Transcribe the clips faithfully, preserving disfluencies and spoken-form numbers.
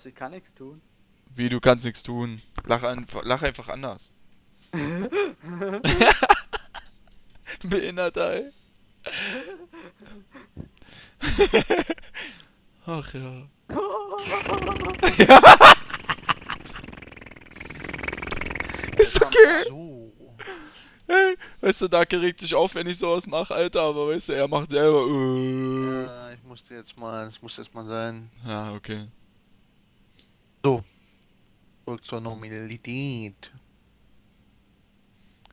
was? Ich kann nichts tun. Wie, du kannst nichts tun? Lach, an, lach einfach anders. Behinderter, ey. Ach ja. Ist okay. So. Hey, weißt du, Dake regt sich auf, wenn ich sowas mache, Alter, aber weißt du, er macht selber. Uh. Ja, ich musste jetzt mal, das muss jetzt mal sein. Ja, okay. So. Zurück zur Normalität.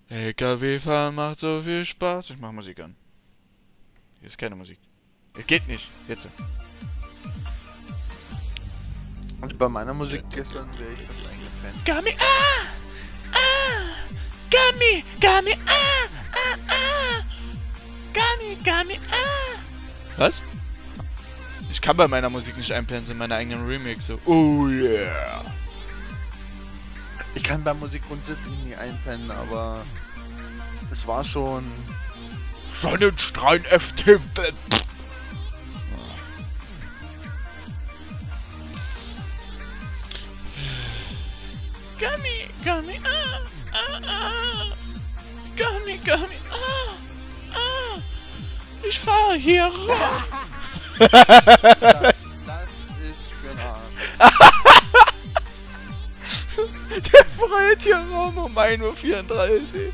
L K W fahren macht so viel Spaß. Ich mach Musik an. Hier ist keine Musik. Es geht nicht. Jetzt. Und bei meiner Musik gestern wäre ich was eingefallen. Gummi, ah! Ah! Gummi! Gummi, ah! Ah! Ah! Gummi, Gummi, ah! Was? Ich kann bei meiner Musik nicht einblenden, in meine eigenen Remixe. Oh yeah! Ich kann bei Musik grundsätzlich nie einpennen, aber es war schon Sonnenstrahlen F T. Gummi, Gummi, ah, ah, ah. Gummi, Gummi, ah, ah. Ich fahre hier rum. das, das ist genau. Der freut hier rum um ein Uhr vierunddreißig.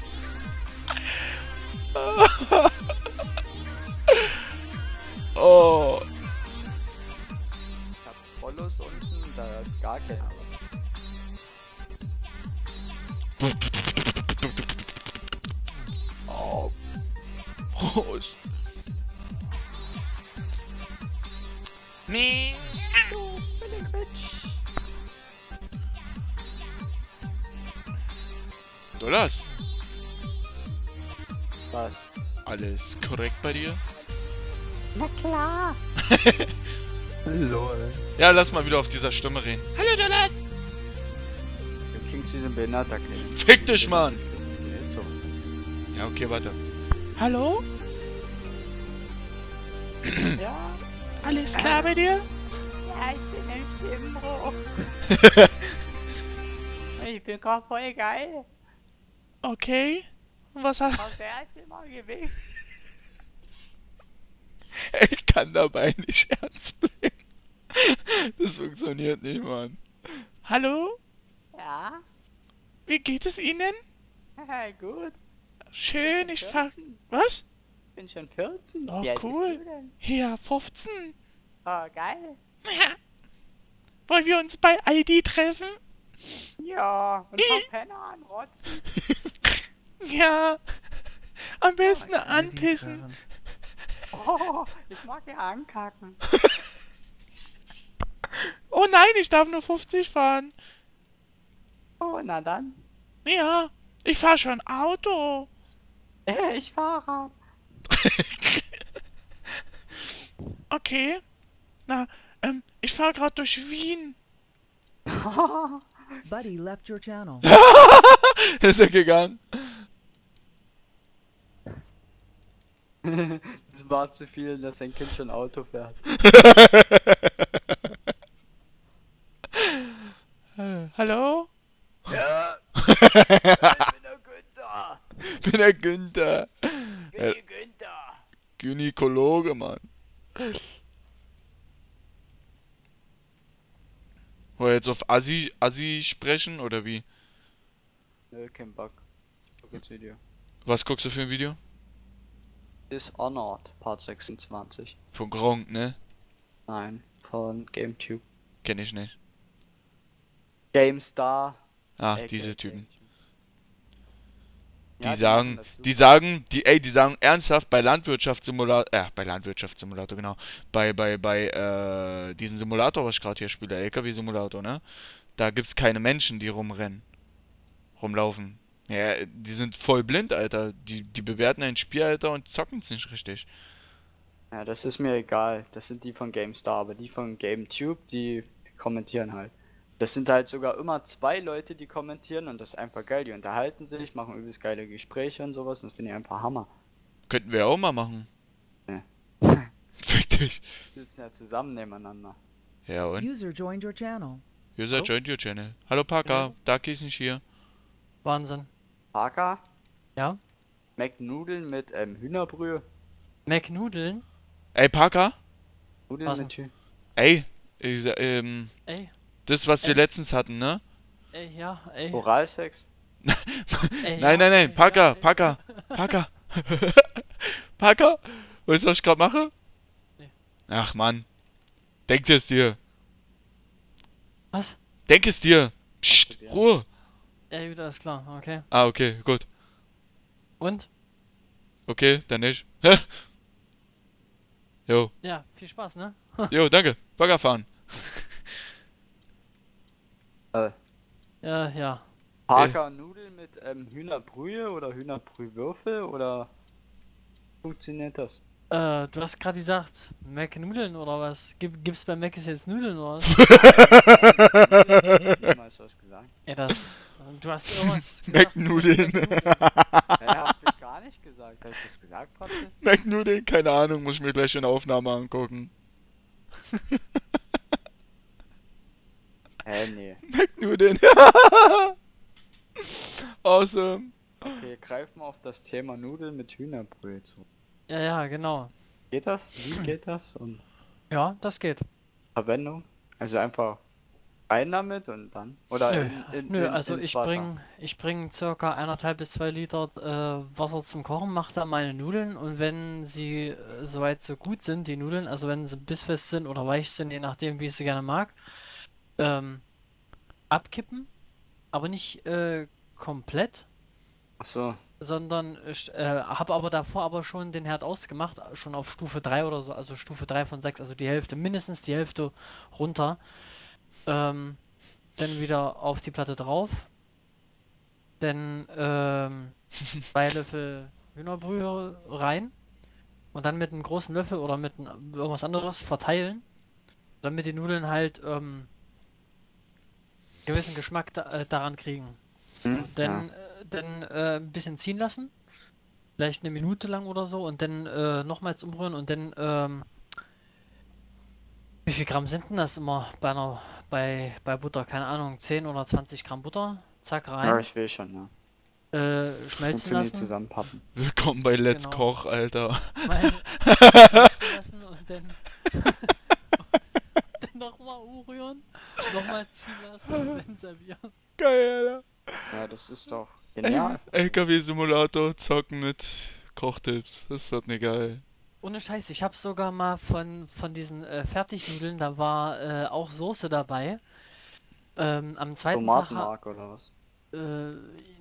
Oh. Ich hab Follows unten, da ist gar kein Haus. Oh. Prost. Nee. Du billig Bitch. Dollars? Was? Alles korrekt bei dir? Na klar! Lol. Ja, lass mal wieder auf dieser Stimme reden. Hallo Dollars! Du klingst wie so ein behinderter Kind. Fick dich, Mann! So. Ja, okay, warte. Hallo? Ja? Alles klar bei dir? Ja, ich bin im Stimmbruch. Ich bin gerade voll geil. Okay, und was hat... Aufs erste Mal gewesen. Ich kann dabei nicht ernst bleiben. Das funktioniert nicht, Mann. Hallo? Ja? Wie geht es Ihnen? Ja, gut. Schön, ich fahr... Was? Ich bin schon vierzehn. Oh, wie cool. Alt bist du denn? Ja, fünfzehn. Oh, geil. Ja. Wollen wir uns bei I D treffen? Ja, und vom Penner anrotzen. Ja, am besten oh, anpissen. Oh, ich mag ja ankacken. Oh nein, ich darf nur fünfzig fahren. Oh, na dann. Ja, ich fahr schon Auto. Ich fahre. Okay. Na, ähm, ich fahr gerade durch Wien. Buddy left your channel. Ist er gegangen? Das war zu viel, dass ein Kind schon Auto fährt. äh, hallo? Ja. Ich bin der Günther. Ich bin der Günther. Güni Günther. Gynäkologe, Mann. Wollen wir jetzt auf Assi, Assi sprechen oder wie? Nö, kein Bock. Guck ins Video. Was guckst du für ein Video? Dishonored, Part sechsundzwanzig. Von Gronk, ne? Nein, von GameTube. Kenn ich nicht. GameStar. Ah, äh, diese Typen. Die ja, sagen, die, die sagen, die, ey, die sagen ernsthaft bei Landwirtschaftssimulator, äh, bei Landwirtschaftssimulator, genau, bei, bei, bei, äh, diesen Simulator, was ich gerade hier spiele, L K W-Simulator, ne, da gibt's keine Menschen, die rumrennen, rumlaufen. Ja, die sind voll blind, Alter, die, die bewerten ein Spiel, Alter, und zocken's nicht richtig. Ja, das ist mir egal, das sind die von GameStar, aber die von GameTube, die kommentieren halt. Das sind halt sogar immer zwei Leute, die kommentieren und das ist einfach geil. Die unterhalten sich, machen übelst geile Gespräche und sowas. Das finde ich einfach Hammer. Könnten wir auch mal machen. Nee. Fick dich. Wir sitzen ja zusammen nebeneinander. Ja, und? User joined your channel. User Hallo? joined your channel. Hallo Parker, ja. Darky ist nicht hier. Wahnsinn. Parker? Ja? McNudeln mit ähm, Hühnerbrühe. McNudeln? Ey, Parker? Nudeln was mit Ey, ich, ähm... Ey. Das, was ey. wir letztens hatten, ne? Ey, ja, ey. Oralsex? nein, ey, nein, nein, nein. Parker, ja, Parker, Parker. Parker? Weißt du, was ich gerade mache? Nee. Ach, Mann. Denk es dir. Was? Denk es dir. Psst, Ruhe. Ja, gut, alles klar, okay. Ah, okay, gut. Und? Okay, dann nicht. Jo. Ja, viel Spaß, ne? Jo, danke. Bagger fahren. Äh. Ja, ja. Parker hey. Nudeln mit ähm, Hühnerbrühe oder Hühnerbrühwürfel oder funktioniert das? Äh, du hast gerade gesagt, Mac Nudeln oder was? Gib, gibt's bei Mac jetzt Nudeln oder was? Ich hab niemals was gesagt. Ja, das. Du hast irgendwas gesagt. Mac Nudeln. Ja, hab ich gar nicht gesagt. Hab ich das gesagt, Patze? Mac Nudeln, keine Ahnung, muss ich mir gleich in der Aufnahme angucken. Hä, äh, nee. Mac Nudeln. Awesome. Okay, greif mal auf das Thema Nudeln mit Hühnerbrühe zu. Ja, ja, genau. Geht das? Wie geht das? Und ja, das geht. Verwendung? Also einfach rein damit und dann? Oder nö, in, in, nö in, also ich bringe ich bring circa eineinhalb bis zwei Liter äh, Wasser zum Kochen, mache da meine Nudeln und wenn sie äh, soweit so gut sind, die Nudeln, also wenn sie bissfest sind oder weich sind, je nachdem wie ich sie gerne mag, ähm, abkippen, aber nicht äh, komplett. Ach so. Sondern ich äh, habe aber davor aber schon den Herd ausgemacht, schon auf Stufe drei oder so, also Stufe drei von sechs, also die Hälfte, mindestens die Hälfte runter. Ähm, dann wieder auf die Platte drauf. Dann ähm, zwei Löffel Hühnerbrühe rein. Und dann mit einem großen Löffel oder mit einem, irgendwas anderes verteilen. Damit die Nudeln halt ähm, gewissen Geschmack da, äh, daran kriegen. Mhm, dann ja. Dann äh, ein bisschen ziehen lassen, vielleicht eine Minute lang oder so und dann äh, nochmals umrühren und dann ähm, wie viel Gramm sind denn das immer bei einer bei, bei Butter? Keine Ahnung, zehn oder zwanzig Gramm Butter, zack rein. Ja, ich will schon, ja. Äh, schmelzen lassen. Zusammenpappen. Willkommen bei Let's genau. Koch, Alter. Mal schmelzen lassen und dann, dann nochmal umrühren, nochmal ziehen lassen und dann servieren. Geil, Alter. Ja, das ist doch... Genial. L K W-Simulator zocken mit Kochtipps, das ist doch nicht geil. Ohne Scheiß, ich habe sogar mal von, von diesen äh, Fertignudeln, da war äh, auch Soße dabei. Ähm, am zweiten Tomatenmark Tag, oder was? Äh,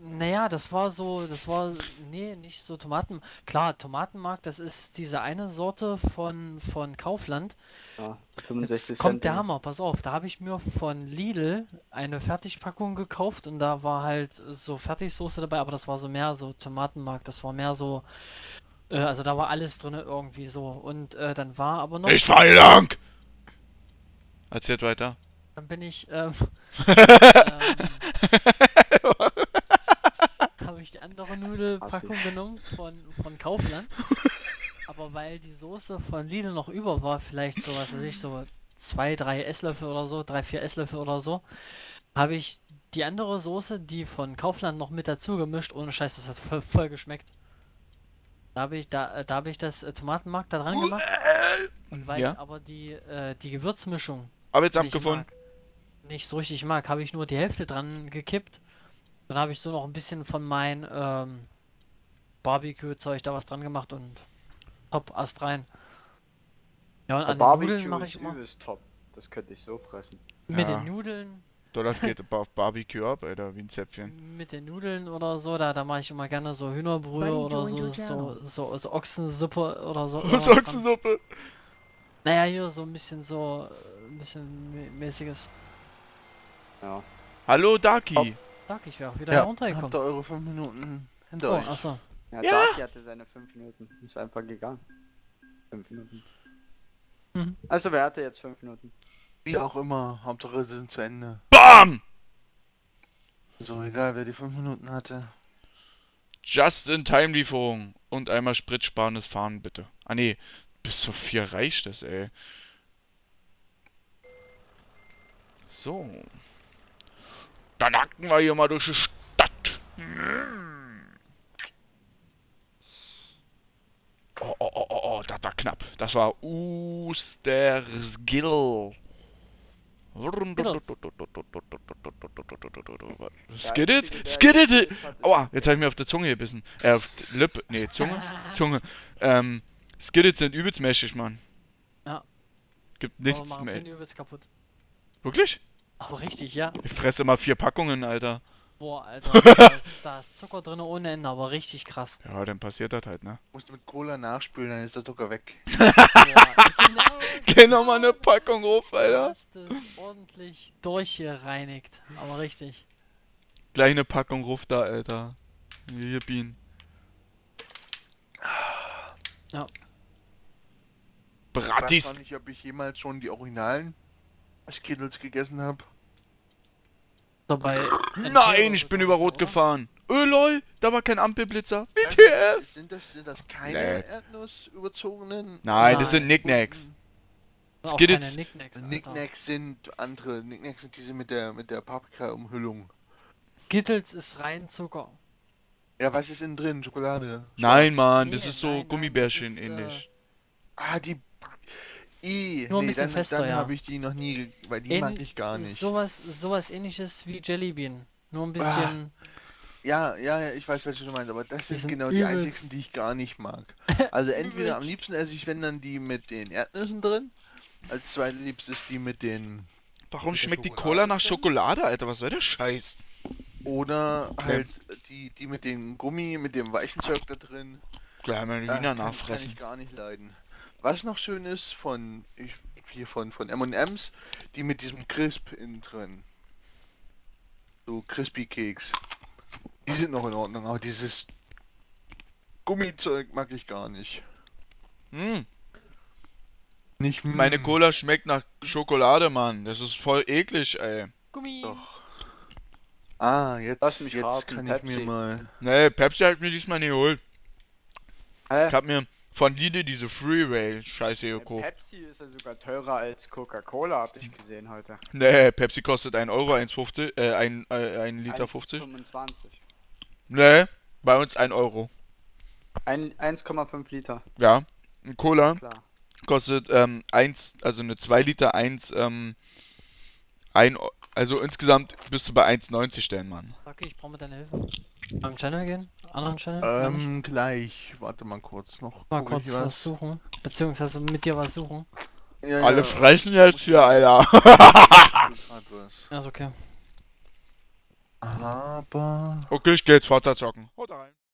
naja, das war so, das war, nee, nicht so Tomaten. Klar, Tomatenmark, das ist diese eine Sorte von, von Kaufland. Ja, fünfundsechzig Cent. Kommt der Hammer, pass auf, da habe ich mir von Lidl eine Fertigpackung gekauft und da war halt so Fertigsoße dabei, aber das war so mehr so Tomatenmark, das war mehr so, äh, also da war alles drin irgendwie so. Und äh, dann war aber noch... Ich war lang! Erzählt weiter. Dann bin ich, ähm... ähm habe ich die andere Nudelpackung genommen von, von Kaufland. Aber weil die Soße von Lidl noch über war, vielleicht so, was weiß ich, so zwei, drei Esslöffel oder so, drei, vier Esslöffel oder so, habe ich die andere Soße, die von Kaufland noch mit dazu gemischt, ohne Scheiß, das hat voll, voll geschmeckt. Da habe ich, da, da hab ich das Tomatenmark da dran gemacht. Und weil ja. ich aber die, äh, die Gewürzmischung aber jetzt abgefunden. nicht so richtig mag, habe ich nur die Hälfte dran gekippt. Dann habe ich so noch ein bisschen von mein ähm, Barbecue-Zeug da was dran gemacht und top, Ast rein. Ja, und an den Nudeln mache ich immer. Übelst top. Das könnte ich so fressen. Mit ja. den Nudeln. So, das geht auf Barbecue ab, Alter, wie ein Zäpfchen. Mit den Nudeln oder so, da, da mache ich immer gerne so Hühnerbrühe oder so, so, so, so Ochsensuppe oder so. Was Ochsensuppe? Naja, hier so ein bisschen so, ein bisschen mä mäßiges. Ja. Hallo, Darky! Oh. Darky, ich wäre auch wieder ja. heruntergekommen. Habt ihr eure fünf Minuten hinter oh, euch? Achso. Ja, ja, Darky hatte seine fünf Minuten. Ist einfach gegangen. fünf Minuten. Mhm. Also, wer hatte jetzt fünf Minuten? Wie auch immer, Hauptsache sind zu Ende. BAM! So, egal, wer die fünf Minuten hatte. Just-in-Time-Lieferung und einmal spritsparendes Fahren, bitte. Ah, nee. Bis zu vier reicht das, ey. So. Dann hacken wir hier mal durch die Stadt. Oh, oh, oh, oh, oh, das war knapp. Das war Oosterskill. Skiddet? Skiddet! Aua, jetzt habe ich mir auf der Zunge gebissen. Äh, auf die Lippe. Nee, Zunge? Zunge. Ähm, Skiddet sind übelst mächtig, Mann. Ja. Gibt nichts mehr. Die sind übelst kaputt. Wirklich? Aber richtig, ja. Ich fresse immer vier Packungen, Alter. Boah, Alter, da, ist, da ist Zucker drin ohne Ende, aber richtig krass. Ja, dann passiert das halt, ne? Musst du mit Cola nachspülen, dann ist der Zucker weg. Ja, genau. Genau mal eine Packung auf, Alter. Du hast es ordentlich durchgereinigt, aber richtig. Gleich eine Packung ruf da, Alter. Hier, Bienen. Ja. Bratis. Ich weiß noch nicht, ob ich jemals schon die originalen Skittles gegessen habe. Nein, ich bin über Rot gefahren. Öh, lol, da war kein Ampelblitzer. W T F! Sind das, sind das keine nee. Erdnussüberzogenen? Nein, das sind Knickknacks. Skittles. Knickknacks sind andere. Knickknacks sind diese mit der, mit der Paprika-Umhüllung. Skittles ist rein Zucker. Ja, was ist innen drin? Schokolade? Nein, Mann, das nee, ist so nein, Gummibärchen nein, ähnlich. Ist, äh... Ah, die... I, nur ein nee, bisschen dann, fester, dann ja. Habe ich die noch nie, weil die in, mag ich gar nicht. Sowas, sowas ähnliches wie Jellybean. Nur ein bisschen... Ah. Ja, ja, ja, ich weiß, was du meinst, aber das die ist genau übelst. Die einzigen, die ich gar nicht mag. Also entweder am liebsten esse ich, wenn dann die mit den Erdnüssen drin, als zweitliebstes die mit den... Warum mit schmeckt die Cola nach Schokolade, Alter? Was soll der Scheiß? Oder okay. halt die, die mit dem Gummi, mit dem weichen Zeug da drin. Gleich mal die Wiener kann, nachfressen. Kann ich gar nicht leiden. Was noch schön ist von ich, hier von von M und M's, die mit diesem Crisp innen drin. So Crispy Keks. Die sind noch in Ordnung, aber dieses Gummizeug mag ich gar nicht. Hm. Nicht hm. Meine Cola schmeckt nach Schokolade, Mann. Das ist voll eklig, ey. Gummi. Doch. Ah, jetzt, Lass mich jetzt haben, kann Pepsi. Ich mir mal... Nee, Pepsi hat mir diesmal nicht geholt. Äh? Ich hab mir... Von Lidl diese Freeway-Scheiße gekauft. Pepsi ist ja sogar teurer als Coca-Cola, hab ich gesehen heute. Nee, Pepsi kostet ein Euro, eins fünfzig, äh, ein, äh, ein Liter fünfzig. eins Komma fünfundzwanzig. Nee, bei uns ein Euro. eins Komma fünf Liter. Ja, Cola Klar. kostet, ähm, eins, also eine zwei Liter, eins, ähm, ein, also insgesamt bist du bei eins neunzig stellen, Mann. Okay, ich brauch mit deiner Hilfe. Beim Channel gehen? Anderen Channel? Ähm, Nein. gleich. Warte mal kurz noch. Mal kurz was, was suchen. Beziehungsweise mit dir was suchen. Ja, Alle ja. fressen jetzt hier, Alter. Ja, ist okay. Aber... Okay, ich geh jetzt Vater zocken. Haut rein.